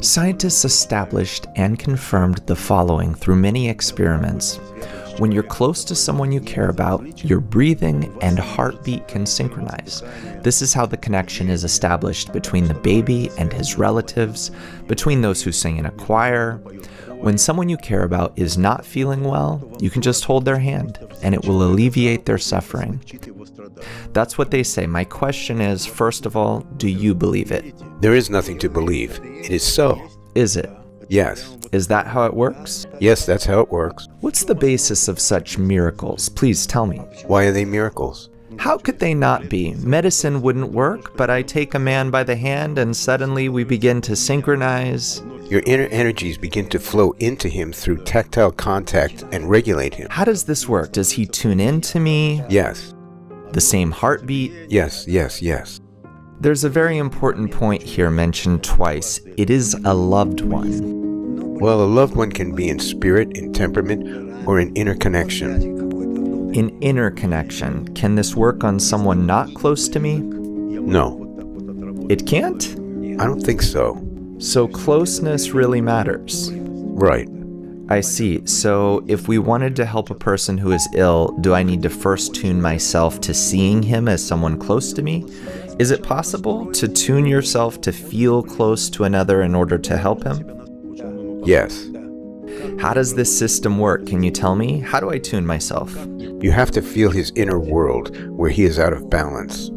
Scientists established and confirmed the following through many experiments. When you're close to someone you care about, your breathing and heartbeat can synchronize. This is how the connection is established between the baby and his relatives, between those who sing in a choir. When someone you care about is not feeling well, you can just hold their hand and it will alleviate their suffering. That's what they say. My question is, first of all, do you believe it? There is nothing to believe. It is so. Is it? Yes. Is that how it works? Yes, that's how it works. What's the basis of such miracles? Please tell me. Why are they miracles? How could they not be? Medicine wouldn't work, but I take a man by the hand and suddenly we begin to synchronize. Your inner energies begin to flow into him through tactile contact and regulate him. How does this work? Does he tune in to me? Yes. The same heartbeat? Yes, yes, yes. There's a very important point here mentioned twice. It is a loved one. Well, a loved one can be in spirit, in temperament, or in inner connection. In inner connection. Can this work on someone not close to me? No. It can't? I don't think so. So closeness really matters. Right. I see. So if we wanted to help a person who is ill, do I need to first tune myself to seeing him as someone close to me? Is it possible to tune yourself to feel close to another in order to help him? Yes. How does this system work? Can you tell me? How do I tune myself? You have to feel his inner world where he is out of balance.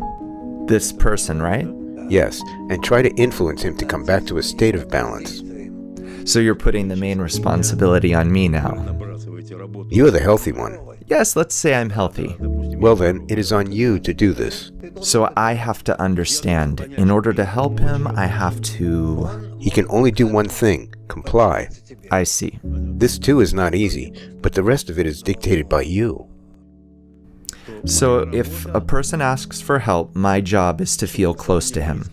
This person, right? Yes, and try to influence him to come back to a state of balance. So you're putting the main responsibility on me now. You're the healthy one. Yes, let's say I'm healthy. Well then, it is on you to do this. So I have to understand. In order to help him, I have to... He can only do one thing, comply. I see. This too is not easy, but the rest of it is dictated by you. So if a person asks for help, my job is to feel close to him.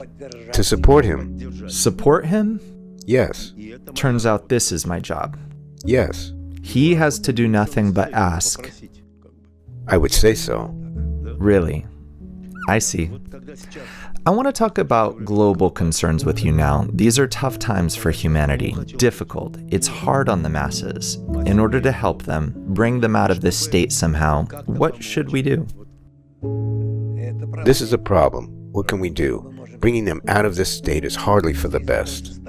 To support him. Support him? Yes. Turns out this is my job. Yes. He has to do nothing but ask. I would say so. Really? I see. I want to talk about global concerns with you now. These are tough times for humanity. Difficult. It's hard on the masses. In order to help them, bring them out of this state somehow, what should we do? This is a problem. What can we do? Bringing them out of this state is hardly for the best.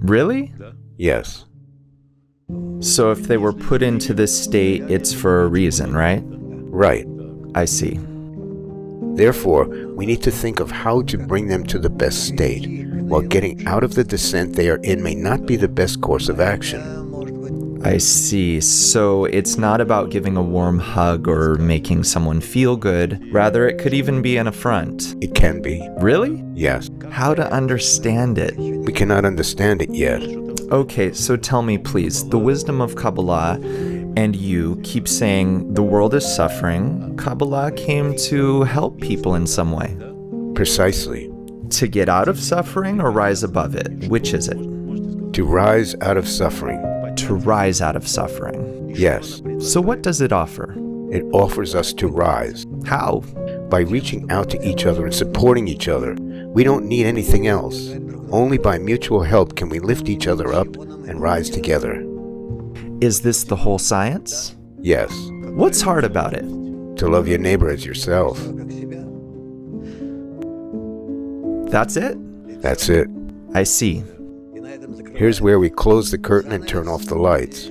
Really? Yes. So if they were put into this state, it's for a reason, right? Right. I see. Therefore, we need to think of how to bring them to the best state. While getting out of the descent they are in may not be the best course of action. I see. So it's not about giving a warm hug or making someone feel good. Rather, it could even be an affront. It can be. Really? Yes. How to understand it? We cannot understand it yet. Okay, so tell me please, the wisdom of Kabbalah and you keep saying the world is suffering. Kabbalah came to help people in some way. Precisely. To get out of suffering or rise above it? Which is it? To rise out of suffering. To rise out of suffering. Yes. So what does it offer? It offers us to rise. How? By reaching out to each other and supporting each other. We don't need anything else. Only by mutual help can we lift each other up and rise together. Is this the whole science? Yes. What's hard about it? To love your neighbor as yourself. That's it? That's it. I see. Here's where we close the curtain and turn off the lights.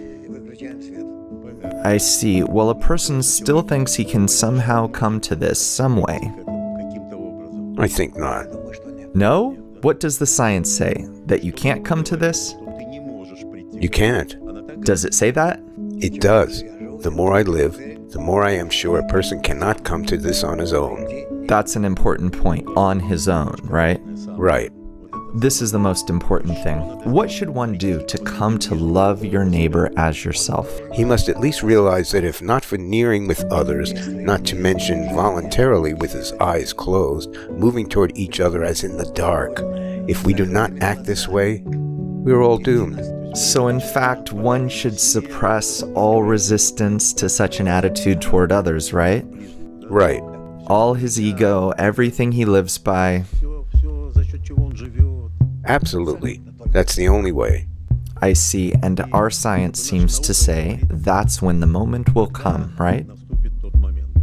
I see. Well, a person still thinks he can somehow come to this some way. I think not. No? What does the science say? That you can't come to this? You can't. Does it say that? It does. The more I live, the more I am sure a person cannot come to this on his own. That's an important point. On his own, right? Right. This is the most important thing. What should one do to come to love your neighbor as yourself? He must at least realize that if not veneering with others, not to mention voluntarily with his eyes closed, moving toward each other as in the dark, if we do not act this way, we are all doomed. So in fact, one should suppress all resistance to such an attitude toward others, right? Right. All his ego, everything he lives by. Absolutely. That's the only way. I see, and our science seems to say that's when the moment will come, right?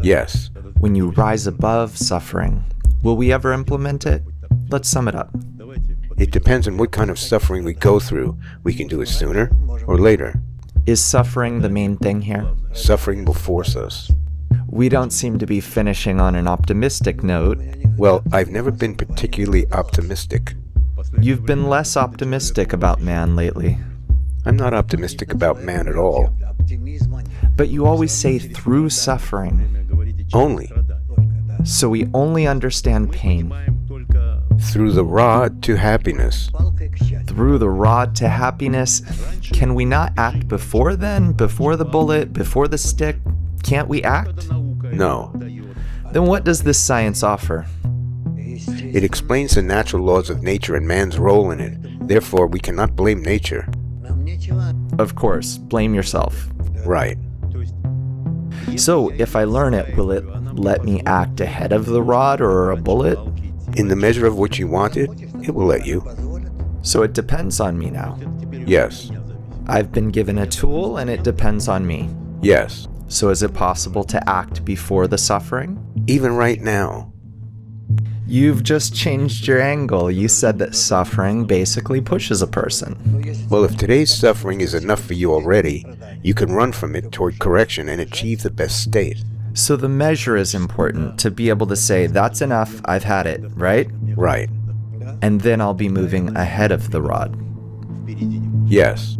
Yes. When you rise above suffering. Will we ever implement it? Let's sum it up. It depends on what kind of suffering we go through. We can do it sooner or later. Is suffering the main thing here? Suffering will force us. We don't seem to be finishing on an optimistic note. Well, I've never been particularly optimistic. You've been less optimistic about man lately. I'm not optimistic about man at all. But you always say through suffering. Only. So we only understand pain. Through the rod to happiness. Through the rod to happiness. Can we not act before then? Before the bullet? Before the stick? Can't we act? No. Then what does this science offer? It explains the natural laws of nature and man's role in it. Therefore, we cannot blame nature. Of course, blame yourself. Right. So, if I learn it, will it let me act ahead of the rod or a bullet? In the measure of what you want it, it will let you. So it depends on me now? Yes. I've been given a tool and it depends on me? Yes. So is it possible to act before the suffering? Even right now. You've just changed your angle. You said that suffering basically pushes a person. Well, if today's suffering is enough for you already, you can run from it toward correction and achieve the best state. So the measure is important, to be able to say, that's enough, I've had it, right? Right. And then I'll be moving ahead of the rod. Yes.